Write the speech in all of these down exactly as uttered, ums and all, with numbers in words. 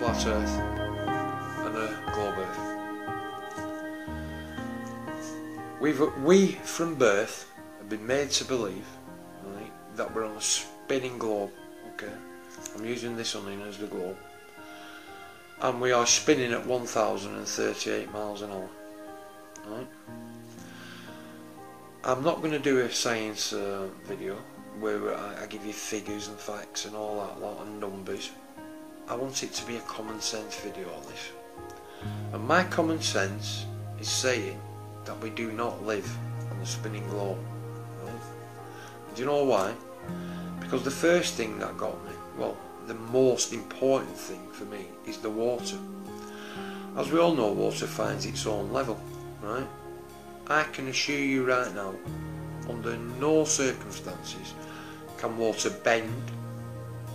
flat earth and a globe earth. We've, we from birth have been made to believe, right, that we're on a spinning globe. Okay, I'm using this onion as the globe, and we are spinning at one thousand thirty-eight miles an hour. Right? I'm not going to do a science uh, video where I, I give you figures and facts and all that lot and numbers. I want it to be a common sense video on this, and my common sense is saying that we do not live on the spinning globe. Right? Do you know why? Because the first thing that got me, well, the most important thing for me, is the water. As we all know, water finds its own level, right? I can assure you right now, under no circumstances can water bend,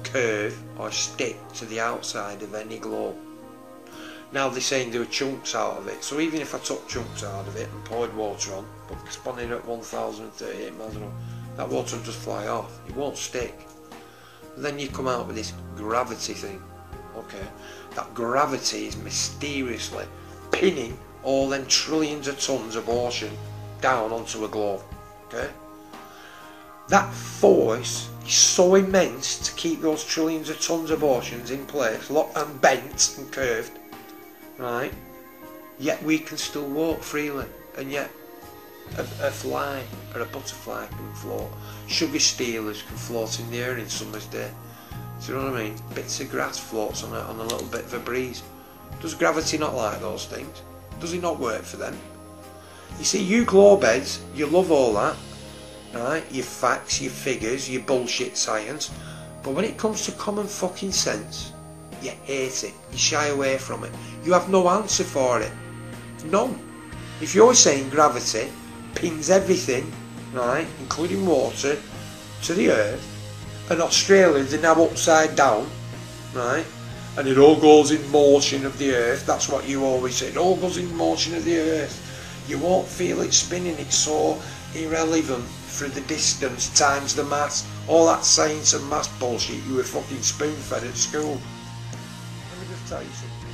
curve or stick to the outside of any globe. Now they're saying there are chunks out of it, so even if I took chunks out of it and poured water on, but spun it at one thousand thirty-eight miles an hour, that water will just fly off, it won't stick. Then you come out with this gravity thing, okay? That gravity is mysteriously pinning all them trillions of tons of ocean down onto a globe, okay? That force is so immense to keep those trillions of tons of oceans in place, locked and bent and curved, right? Yet we can still walk freely, and yet a, a fly or a butterfly can float. Sugar stealers can float in the air in summer's day. Do you know what I mean? Bits of grass floats on a, on a little bit of a breeze. Does gravity not like those things? Does it not work for them? You see, you globeheads, you love all that, right? Your facts, your figures, your bullshit science. But when it comes to common fucking sense, you hate it. You shy away from it. You have no answer for it. None. If you're saying gravity pins everything, right, including water, to the earth, and Australians are now upside down, right, and it all goes in motion of the earth. That's what you always say, it all goes in motion of the earth. You won't feel it spinning, it's so irrelevant through the distance times the mass. All that science and mass bullshit you were fucking spoon fed at school. Let me just tell you something.